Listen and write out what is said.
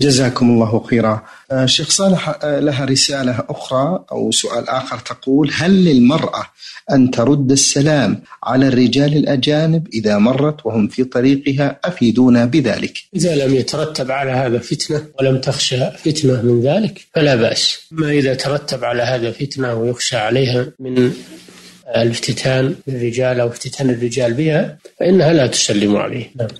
جزاكم الله خيرا. شيخ صالح لها رسالة أخرى أو سؤال آخر تقول: هل للمرأة أن ترد السلام على الرجال الأجانب إذا مرت وهم في طريقها؟ أفيدونا بذلك. إذا لم يترتب على هذا فتنة ولم تخشى فتنة من ذلك فلا بأس، ما إذا ترتب على هذا فتنة ويخشى عليها من الافتتان بالرجال أو افتتان الرجال بها فإنها لا تسلم عليه.